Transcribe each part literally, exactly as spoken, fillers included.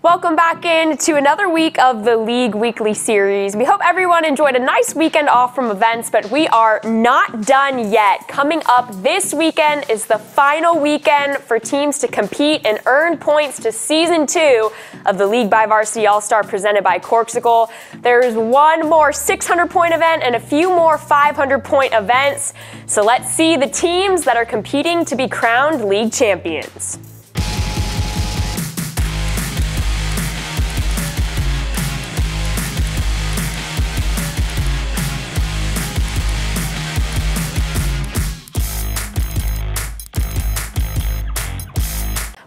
Welcome back in to another week of the League Weekly Series. We hope everyone enjoyed a nice weekend off from events, but we are not done yet. Coming up this weekend is the final weekend for teams to compete and earn points to Season two of the League by Varsity All-Star presented by Corkcicle. There's one more six hundred point event and a few more five hundred point events. So let's see the teams that are competing to be crowned league champions.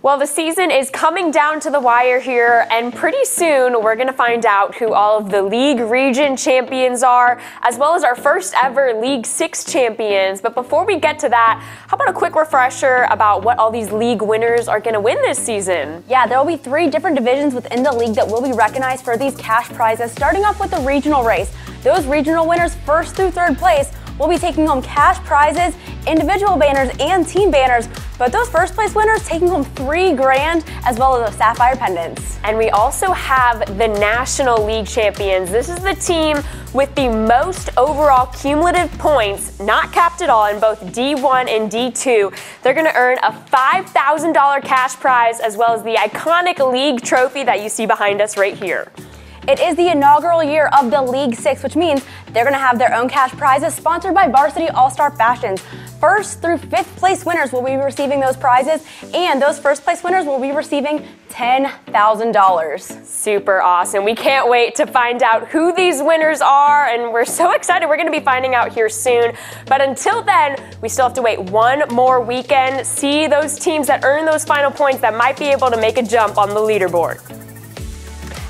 Well, the season is coming down to the wire here, and pretty soon we're going to find out who all of the league region champions are, as well as our first ever League six champions. But before we get to that, how about a quick refresher about what all these league winners are going to win this season? Yeah, there will be three different divisions within the league that will be recognized for these cash prizes, starting off with the regional race. Those regional winners first through third place will be taking home cash prizes, individual banners, and team banners. But those first place winners taking home three grand as well as those sapphire pendants. And we also have the National League champions. This is the team with the most overall cumulative points, not capped at all, in both D one and D two. They're gonna earn a five thousand dollar cash prize as well as the iconic league trophy that you see behind us right here. It is the inaugural year of the League six, which means they're going to have their own cash prizes sponsored by Varsity All-Star Fashions. First through fifth place winners will be receiving those prizes, and those first place winners will be receiving ten thousand dollars. Super awesome. We can't wait to find out who these winners are, and we're so excited. We're going to be finding out here soon. But until then, we still have to wait one more weekend, see those teams that earn those final points that might be able to make a jump on the leaderboard.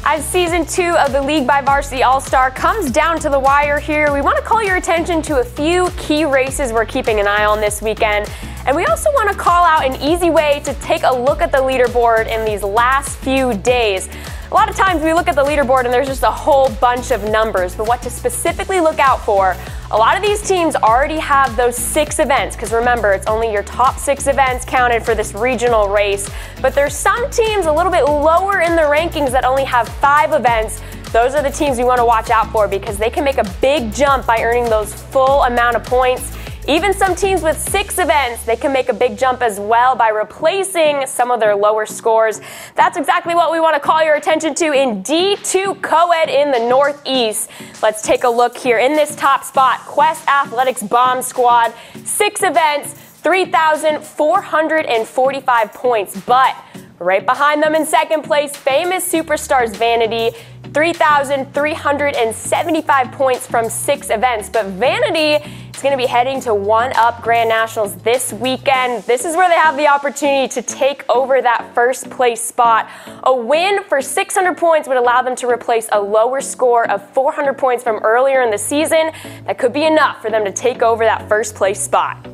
As Season two of the League by Varsity All-Star comes down to the wire here, we want to call your attention to a few key races we're keeping an eye on this weekend. And we also want to call out an easy way to take a look at the leaderboard in these last few days. A lot of times we look at the leaderboard and there's just a whole bunch of numbers, but what to specifically look out for, a lot of these teams already have those six events, because remember, it's only your top six events counted for this regional race. But there's some teams a little bit lower in the rankings that only have five events. Those are the teams we want to watch out for because they can make a big jump by earning those full amount of points. Even some teams with six events, they can make a big jump as well by replacing some of their lower scores. That's exactly what we want to call your attention to in D two co-ed in the Northeast. Let's take a look here. In this top spot, Quest Athletics Bomb Squad, six events, three thousand four hundred forty-five points. But right behind them in second place, Famous Superstars Vanity, three thousand three hundred seventy-five points from six events. But Vanity is going to be heading to One Up Grand Nationals this weekend. This is where they have the opportunity to take over that first place spot. A win for six hundred points would allow them to replace a lower score of four hundred points from earlier in the season. That could be enough for them to take over that first place spot.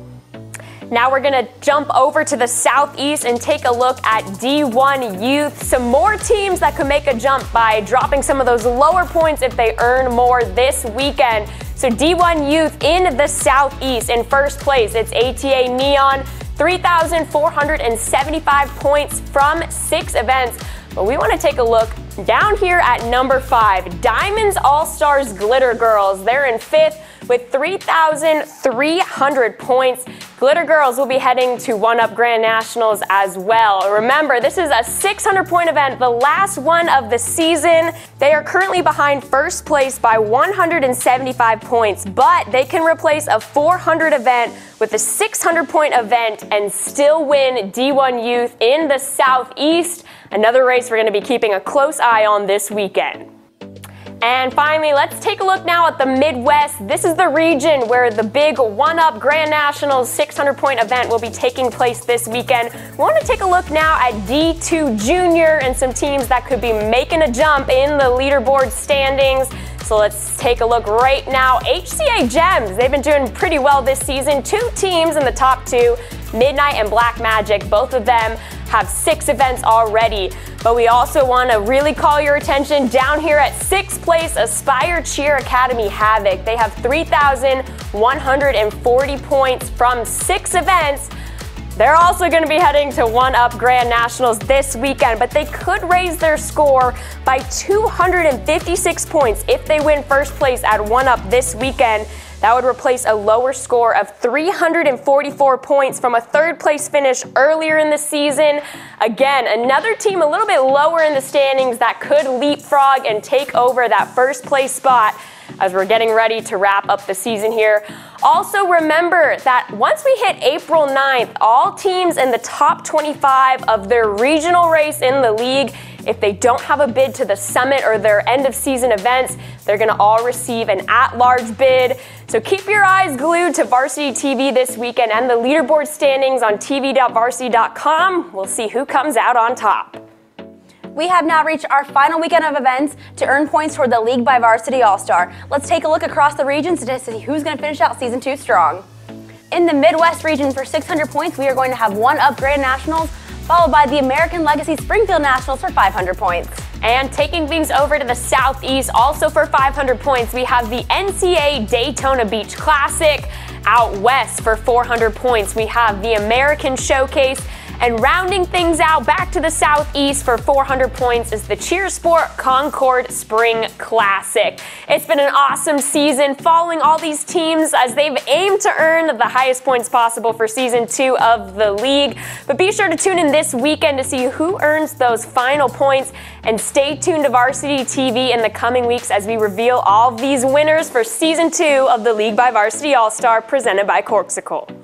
Now we're going to jump over to the Southeast and take a look at D one Youth. Some more teams that could make a jump by dropping some of those lower points if they earn more this weekend. So D one Youth in the Southeast in first place, it's A T A Neon, three thousand four hundred seventy-five points from six events. But we want to take a look down here at number five, Diamonds All-Stars Glitter Girls. They're in fifth with three thousand three hundred points. Glitter Girls will be heading to One Up Grand Nationals as well. Remember, this is a six hundred point event, the last one of the season. They are currently behind first place by one hundred seventy-five points, but they can replace a four hundred event with a six hundred point event and still win D one Youth in the Southeast. Another race we're going to be keeping a close eye on this weekend. And finally, let's take a look now at the Midwest. This is the region where the big One Up Grand Nationals six hundred point event will be taking place this weekend. We want to take a look now at D two Junior and some teams that could be making a jump in the leaderboard standings. So let's take a look right now. H C A Gems, they've been doing pretty well this season. Two teams in the top two, Midnight and Black Magic, both of them have six events already. But we also want to really call your attention down here at sixth place, Aspire Cheer Academy Havoc. They have three thousand one hundred forty points from six events. They're also going to be heading to One Up Grand Nationals this weekend, but they could raise their score by two hundred fifty-six points if they win first place at One Up this weekend. That would replace a lower score of three hundred forty-four points from a third place finish earlier in the season. Again, another team a little bit lower in the standings that could leapfrog and take over that first place spot as we're getting ready to wrap up the season here. Also remember that once we hit April ninth, all teams in the top twenty-five of their regional race in the league, if they don't have a bid to the summit or their end of season events, they're gonna all receive an at-large bid. So keep your eyes glued to Varsity T V this weekend and the leaderboard standings on T V dot varsity dot com. We'll see who comes out on top. We have now reached our final weekend of events to earn points toward the League by Varsity All-Star. Let's take a look across the regions to see who's going to finish out season two strong. In the Midwest region for six hundred points, we are going to have One Up Grand Nationals, followed by the American Legacy Springfield Nationals for five hundred points. And taking things over to the Southeast, also for five hundred points, we have the N C A A Daytona Beach Classic. Out West for four hundred points, we have the American Showcase. And rounding things out back to the Southeast for four hundred points is the Cheersport Concord Spring Classic. It's been an awesome season following all these teams as they've aimed to earn the highest points possible for season two of the league. But be sure to tune in this weekend to see who earns those final points, and stay tuned to Varsity T V in the coming weeks as we reveal all these winners for season two of the League by Varsity All-Star presented by Corkcicle.